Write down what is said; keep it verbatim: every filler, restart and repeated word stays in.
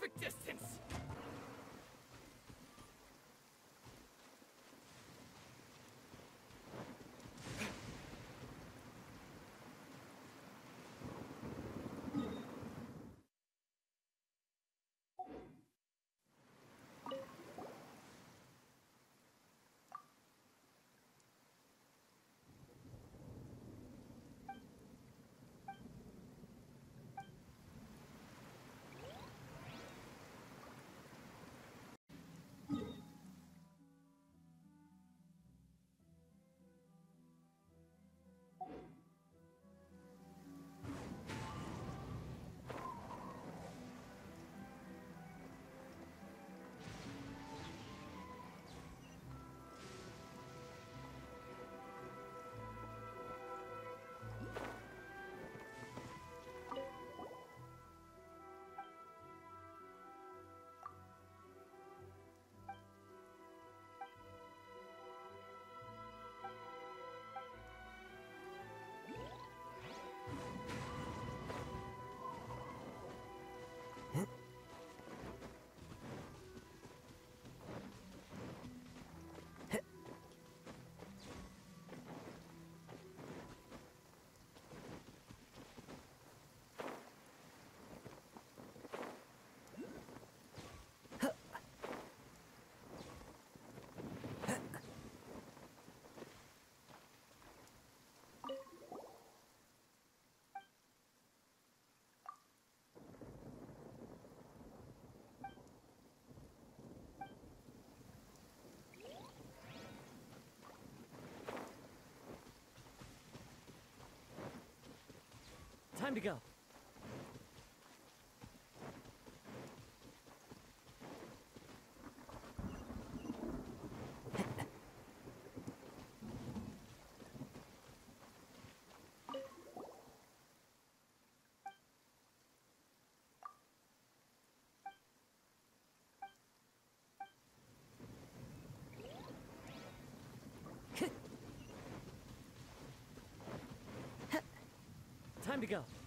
perfect distance. Time to go. Time to go.